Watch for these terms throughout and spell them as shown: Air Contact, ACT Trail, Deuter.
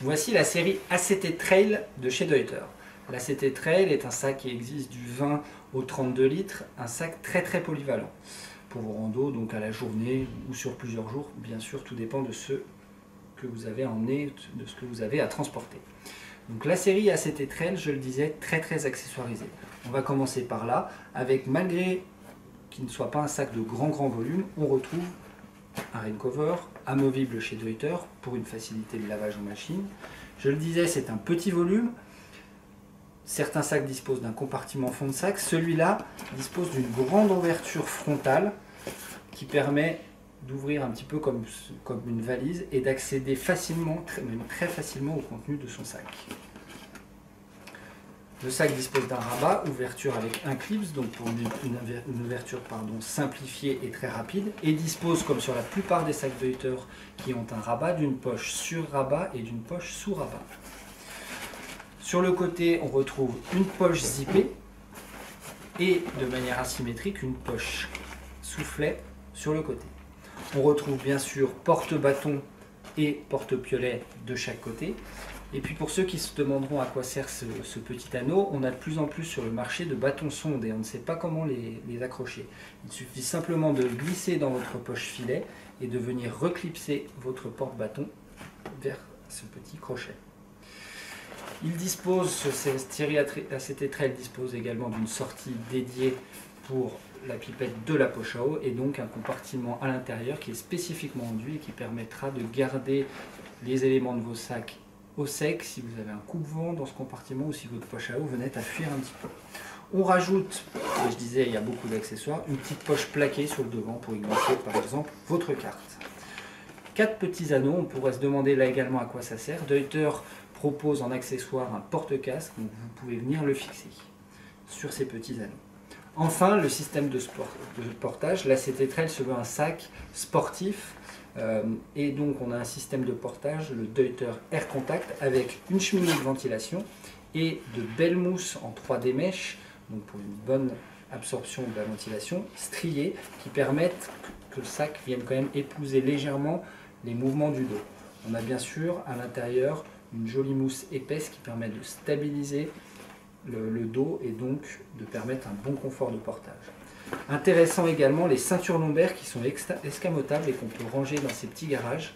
Voici la série ACT Trail de chez Deuter. L'ACT Trail est un sac qui existe du 20 au 32 litres, un sac très polyvalent pour vos randos, donc à la journée ou sur plusieurs jours. Bien sûr, tout dépend de ce que vous avez à emmener, de ce que vous avez à transporter. Donc la série ACT Trail, je le disais, très accessoirisée. On va commencer par là, avec, malgré qu'il ne soit pas un sac de grand volume, on retrouve un rain cover amovible chez Deuter pour une facilité de lavage en machine. Je le disais, c'est un petit volume. Certains sacs disposent d'un compartiment fond de sac. Celui-là dispose d'une grande ouverture frontale qui permet d'ouvrir un petit peu comme une valise et d'accéder facilement, même très facilement, au contenu de son sac. Le sac dispose d'un rabat, ouverture avec un clips, donc pour une ouverture simplifiée et très rapide, et dispose, comme sur la plupart des sacs Deuter qui ont un rabat, d'une poche sur rabat et d'une poche sous rabat. Sur le côté, on retrouve une poche zippée et, de manière asymétrique, une poche soufflet sur le côté. On retrouve bien sûr porte-bâton et porte-piolet de chaque côté. Et puis pour ceux qui se demanderont à quoi sert ce petit anneau, on a de plus en plus sur le marché de bâtons sondes et on ne sait pas comment les accrocher. Il suffit simplement de glisser dans votre poche filet et de venir reclipser votre porte-bâton vers ce petit crochet. Il dispose, cette série ACT Trail dispose également d'une sortie dédiée pour la pipette de la poche à eau et donc un compartiment à l'intérieur qui est spécifiquement enduit et qui permettra de garder les éléments de vos sacs au sec si vous avez un coupe-vent dans ce compartiment ou si votre poche à eau venait à fuir un petit peu. On rajoute, et je disais il y a beaucoup d'accessoires, une petite poche plaquée sur le devant pour y glisser par exemple votre carte. 4 petits anneaux, on pourrait se demander là également à quoi ça sert. Deuter propose en accessoire un porte-casque, donc vous pouvez venir le fixer sur ces petits anneaux. Enfin, le système de portage, l'ACT Trail se veut un sac sportif et donc on a un système de portage, le Deuter Air Contact, avec une cheminée de ventilation et de belles mousses en 3D mèche, donc pour une bonne absorption de la ventilation, striées, qui permettent que le sac vienne quand même épouser légèrement les mouvements du dos. On a bien sûr à l'intérieur une jolie mousse épaisse qui permet de stabiliser le dos et donc de permettre un bon confort de portage. Intéressant également les ceintures lombaires qui sont escamotables et qu'on peut ranger dans ces petits garages,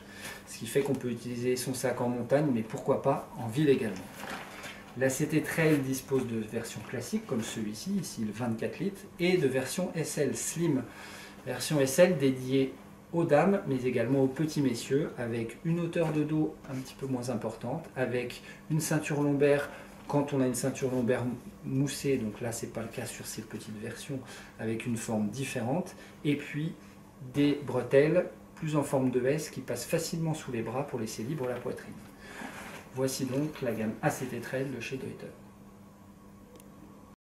ce qui fait qu'on peut utiliser son sac en montagne, mais pourquoi pas en ville également. L'ACT Trail dispose de versions classiques comme celui-ci, ici le 24 litres, et de versions SL Slim, version SL dédiée aux dames, mais également aux petits messieurs, avec une hauteur de dos un petit peu moins importante, avec une ceinture lombaire quand on a une ceinture lombaire moussée, donc là c'est pas le cas sur ces petites versions, avec une forme différente, et puis des bretelles plus en forme de S qui passent facilement sous les bras pour laisser libre la poitrine. Voici donc la gamme ACT Trail de chez Deuter.